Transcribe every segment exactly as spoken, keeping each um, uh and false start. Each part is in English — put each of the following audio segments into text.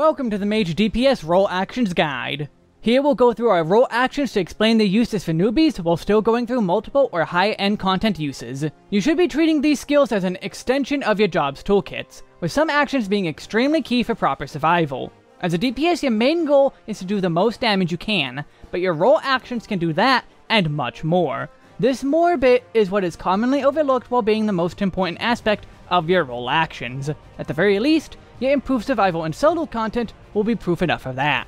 Welcome to the Mage D P S Roll Actions Guide. Here we'll go through our roll actions to explain their uses for newbies while still going through multiple or high-end content uses. You should be treating these skills as an extension of your job's toolkits, with some actions being extremely key for proper survival. As a D P S, your main goal is to do the most damage you can, but your roll actions can do that and much more. This more bit is what is commonly overlooked while being the most important aspect of your roll actions. At the very least, your improved survival and solo content will be proof enough of that.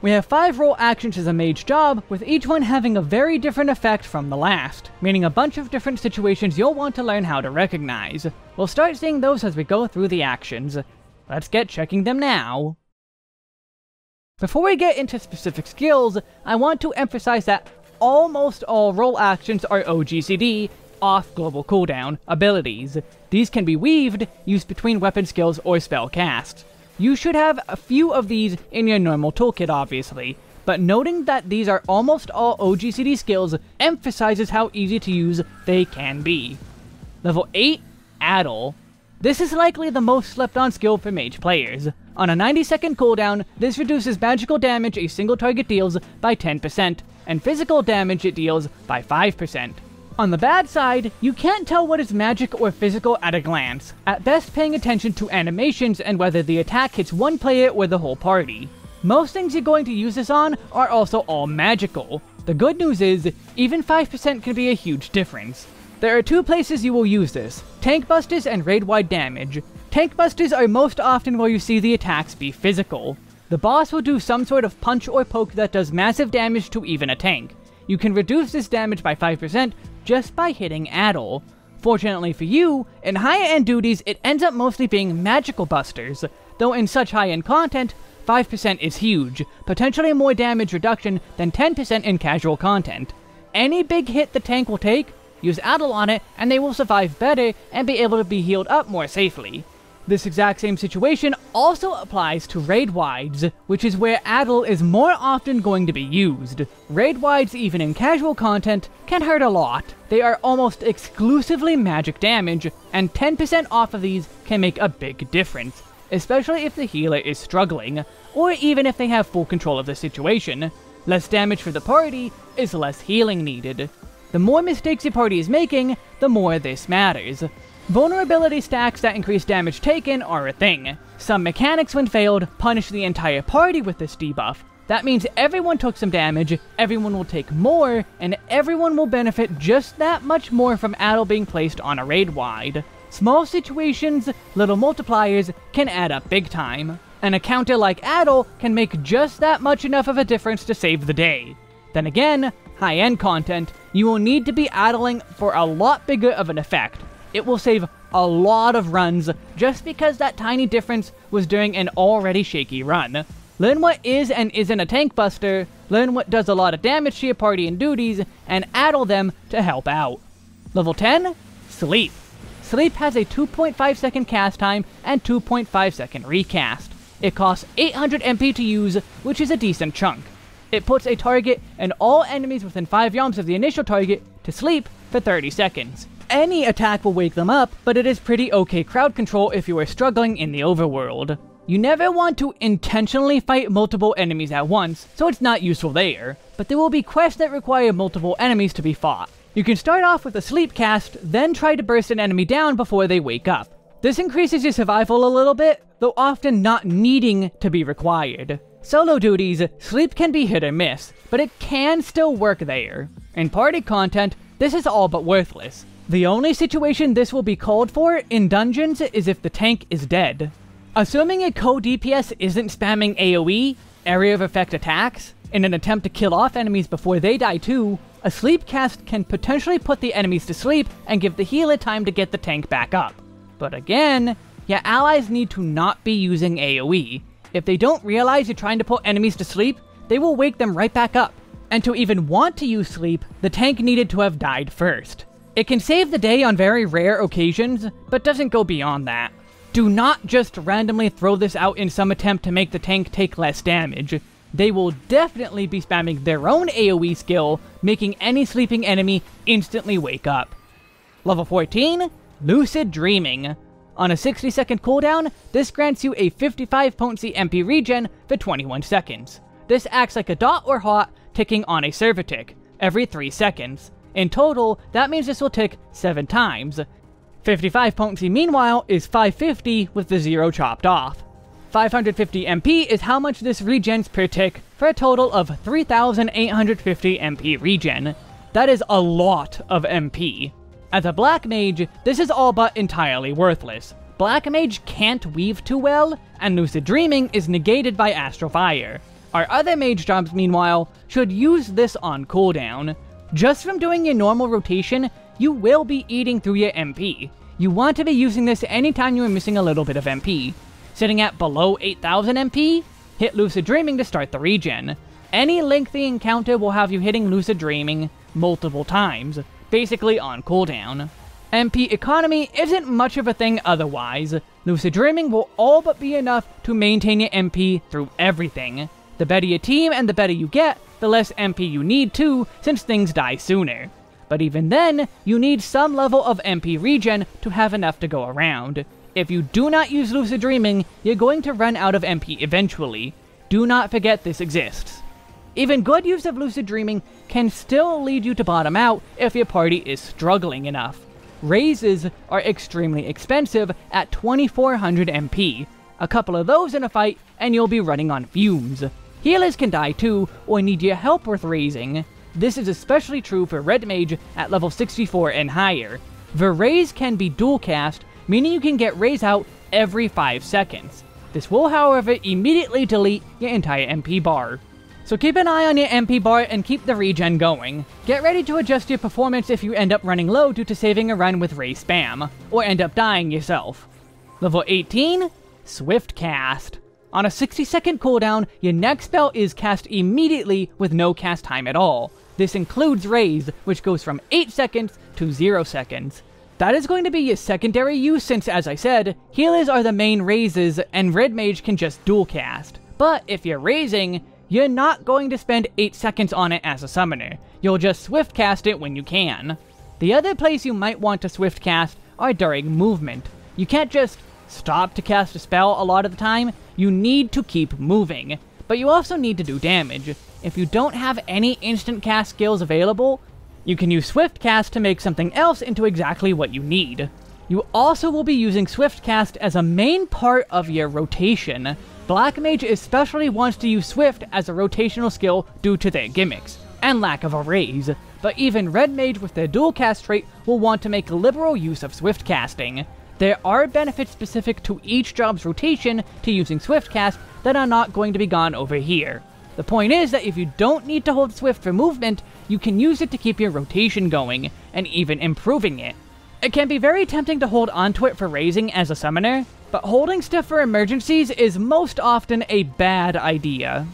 We have five roll actions as a mage job, with each one having a very different effect from the last, meaning a bunch of different situations you'll want to learn how to recognize. We'll start seeing those as we go through the actions. Let's get checking them now. Before we get into specific skills, I want to emphasize that almost all roll actions are O G C D, off global cooldown, abilities. These can be weaved, used between weapon skills or spell casts. You should have a few of these in your normal toolkit obviously, but noting that these are almost all O G C D skills emphasizes how easy to use they can be. Level eight, Addle. This is likely the most slept on skill for mage players. On a ninety second cooldown, this reduces magical damage a single target deals by ten percent, and physical damage it deals by five percent. On the bad side, you can't tell what is magic or physical at a glance, at best paying attention to animations and whether the attack hits one player or the whole party. Most things you're going to use this on are also all magical. The good news is, even five percent can be a huge difference. There are two places you will use this, tank busters and raid-wide damage. Tank busters are most often where you see the attacks be physical. The boss will do some sort of punch or poke that does massive damage to even a tank. You can reduce this damage by five percent just by hitting Addle. Fortunately for you, in higher-end duties it ends up mostly being magical busters, though in such high-end content, five percent is huge, potentially more damage reduction than ten percent in casual content. Any big hit the tank will take, use Addle on it and they will survive better and be able to be healed up more safely. This exact same situation also applies to raid-wides, which is where Addle is more often going to be used. Raid-wides, even in casual content, can hurt a lot. They are almost exclusively magic damage, and ten percent off of these can make a big difference, especially if the healer is struggling, or even if they have full control of the situation. Less damage for the party is less healing needed. The more mistakes your party is making, the more this matters. Vulnerability stacks that increase damage taken are a thing. Some mechanics, when failed, punish the entire party with this debuff. That means everyone took some damage, everyone will take more, and everyone will benefit just that much more from Addle being placed on a raid-wide. Small situations, little multipliers, can add up big time, and a counter like Addle can make just that much enough of a difference to save the day. Then again, high-end content, you will need to be Addling for a lot bigger of an effect. It will save a lot of runs just because that tiny difference was during an already shaky run. Learn what is and isn't a tank buster, learn what does a lot of damage to your party and duties, and Addle them to help out. Level ten, Sleep. Sleep has a two point five second cast time and two point five second recast. It costs eight hundred M P to use, which is a decent chunk. It puts a target and all enemies within five realms of the initial target to sleep for thirty seconds. Any attack will wake them up, but it is pretty okay crowd control if you are struggling in the overworld. You never want to intentionally fight multiple enemies at once, so it's not useful there, but there will be quests that require multiple enemies to be fought. You can start off with a sleep cast, then try to burst an enemy down before they wake up. This increases your survival a little bit, though often not needing to be required. Solo duties, sleep can be hit or miss, but it can still work there. In party content, this is all but worthless. The only situation this will be called for in dungeons is if the tank is dead. Assuming a co-D P S isn't spamming A O E, area of effect attacks, in an attempt to kill off enemies before they die too, a sleep cast can potentially put the enemies to sleep and give the healer time to get the tank back up. But again, your allies need to not be using A O E. If they don't realize you're trying to put enemies to sleep, they will wake them right back up. And to even want to use sleep, the tank needed to have died first. It can save the day on very rare occasions, but doesn't go beyond that. Do not just randomly throw this out in some attempt to make the tank take less damage. They will definitely be spamming their own A O E skill, making any sleeping enemy instantly wake up. Level fourteen, Lucid Dreaming. On a sixty second cooldown, this grants you a fifty-five potency M P regen for twenty-one seconds. This acts like a dot or hot ticking on a server tick, every three seconds. In total, that means this will tick seven times. fifty-five potency meanwhile is five fifty with the zero chopped off. five hundred fifty M P is how much this regens per tick for a total of three thousand eight hundred fifty M P regen. That is a lot of M P. As a black mage, this is all but entirely worthless. Black mage can't weave too well, and lucid dreaming is negated by astral fire. Our other mage jobs meanwhile should use this on cooldown. Just from doing your normal rotation, you will be eating through your M P. You want to be using this anytime you are missing a little bit of M P. Sitting at below eight thousand M P, hit lucid dreaming to start the regen. Any lengthy encounter will have you hitting lucid dreaming multiple times, basically on cooldown. M P economy isn't much of a thing otherwise. Lucid dreaming will all but be enough to maintain your M P through everything. The better your team and the better you get, the less M P you need too, since things die sooner. But even then, you need some level of M P regen to have enough to go around. If you do not use lucid dreaming, you're going to run out of M P eventually. Do not forget this exists. Even good use of lucid dreaming can still lead you to bottom out if your party is struggling enough. Raises are extremely expensive at twenty-four hundred M P. A couple of those in a fight and you'll be running on fumes. Healers can die too, or need your help with raising. This is especially true for red mage at level sixty-four and higher. The raise can be dual cast, meaning you can get raise out every five seconds. This will, however, immediately delete your entire M P bar. So keep an eye on your M P bar and keep the regen going. Get ready to adjust your performance if you end up running low due to saving a run with raise spam, or end up dying yourself. Level eighteen, Swift Cast. On a sixty second cooldown, your next spell is cast immediately with no cast time at all. This includes raise, which goes from eight seconds to zero seconds. That is going to be your secondary use since, as I said, healers are the main raises and red mage can just dual cast. But if you're raising, you're not going to spend eight seconds on it as a summoner. You'll just swift cast it when you can. The other place you might want to swift cast are during movement. You can't just stop to cast a spell a lot of the time. You need to keep moving, but you also need to do damage. If you don't have any instant cast skills available, you can use Swift Cast to make something else into exactly what you need. You also will be using Swift Cast as a main part of your rotation. Black Mage especially wants to use Swift as a rotational skill due to their gimmicks and lack of a raise, but even Red Mage with their dual cast trait will want to make liberal use of Swift Casting. There are benefits specific to each job's rotation to using Swift Cast that are not going to be gone over here. The point is that if you don't need to hold Swift for movement, you can use it to keep your rotation going, and even improving it. It can be very tempting to hold onto it for raising as a summoner, but holding stuff for emergencies is most often a bad idea.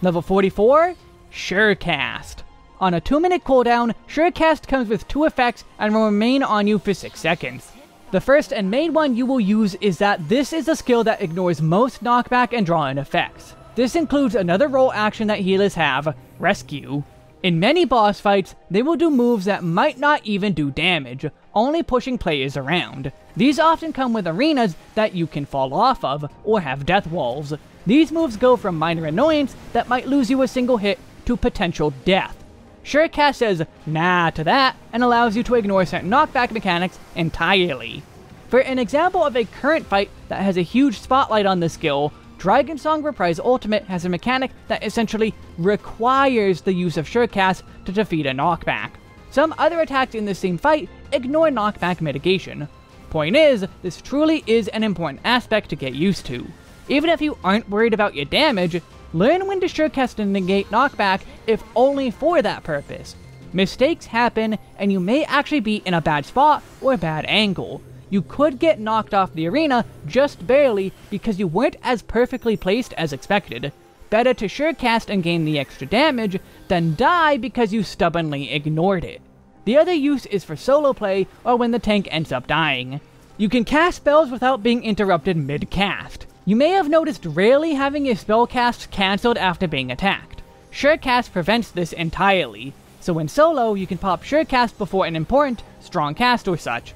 Level forty-four, Surecast. On a two minute cooldown, Surecast comes with two effects and will remain on you for six seconds. The first and main one you will use is that this is a skill that ignores most knockback and draw-in effects. This includes another roll action that healers have, Rescue. In many boss fights, they will do moves that might not even do damage, only pushing players around. These often come with arenas that you can fall off of, or have death walls. These moves go from minor annoyance that might lose you a single hit to potential death. Surecast says nah to that and allows you to ignore certain knockback mechanics entirely. For an example of a current fight that has a huge spotlight on this skill, Dragonsong Reprise Ultimate has a mechanic that essentially requires the use of Surecast to defeat a knockback. Some other attacks in this same fight ignore knockback mitigation. Point is, this truly is an important aspect to get used to. Even if you aren't worried about your damage, learn when to Surecast and negate knockback if only for that purpose. Mistakes happen and you may actually be in a bad spot or a bad angle. You could get knocked off the arena just barely because you weren't as perfectly placed as expected. Better to Surecast and gain the extra damage than die because you stubbornly ignored it. The other use is for solo play or when the tank ends up dying. You can cast spells without being interrupted mid-cast. You may have noticed rarely having your spell casts cancelled after being attacked. Surecast prevents this entirely, so when solo you can pop Surecast before an important, strong cast or such.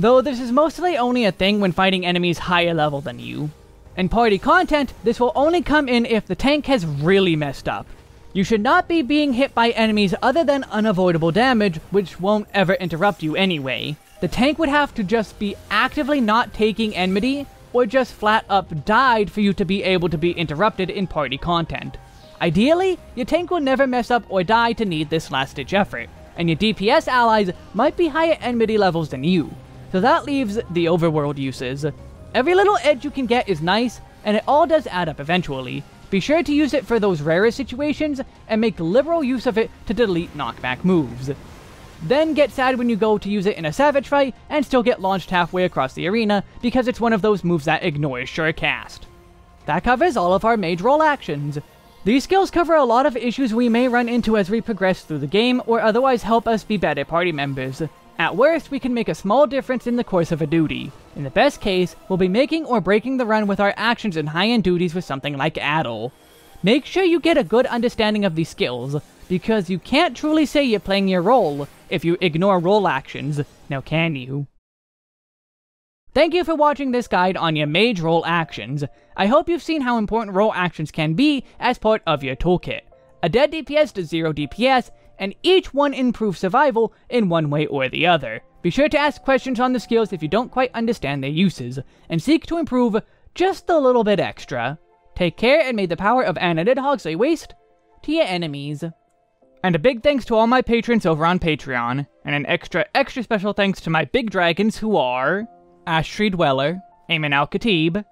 Though this is mostly only a thing when fighting enemies higher level than you. In party content, this will only come in if the tank has really messed up. You should not be being hit by enemies other than unavoidable damage, which won't ever interrupt you anyway. The tank would have to just be actively not taking enmity, or just flat up died for you to be able to be interrupted in party content. Ideally, your tank will never mess up or die to need this last ditch effort, and your D P S allies might be higher enmity levels than you. So that leaves the overworld uses. Every little edge you can get is nice, and it all does add up eventually. Be sure to use it for those rarer situations, and make liberal use of it to delete knockback moves. Then get sad when you go to use it in a savage fight, and still get launched halfway across the arena, because it's one of those moves that ignores Surecast. That covers all of our mage role actions. These skills cover a lot of issues we may run into as we progress through the game, or otherwise help us be better party members. At worst, we can make a small difference in the course of a duty. In the best case, we'll be making or breaking the run with our actions in high-end duties with something like Addle. Make sure you get a good understanding of these skills, because you can't truly say you're playing your role if you ignore role actions, now can you? Thank you for watching this guide on your mage role actions. I hope you've seen how important role actions can be as part of your toolkit. A dead D P S to zero D P S, and each one improves survival in one way or the other. Be sure to ask questions on the skills if you don't quite understand their uses, and seek to improve just a little bit extra. Take care, and may the power of Anna Nidhogg lay waste to your enemies. And a big thanks to all my patrons over on Patreon, and an extra extra special thanks to my big dragons who are Ashreed Weller, Ayman Al-Khatib,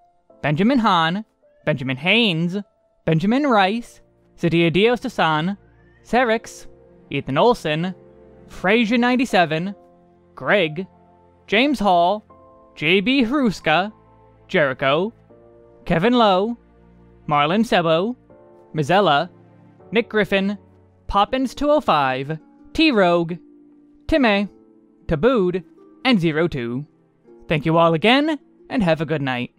Benjamin Hahn, Benjamin Haynes, Benjamin Rice, Sadia Dios Tassan, Serix, Ethan Olson, Fraser ninety-seven, Greg, James Hall, J B Hruska, Jericho, Kevin Lowe, Marlon Sebo, Mizella, Nick Griffin, Poppins two oh five, T-Rogue, Timmy, Tabood, and zero two. Thank you all again, and have a good night.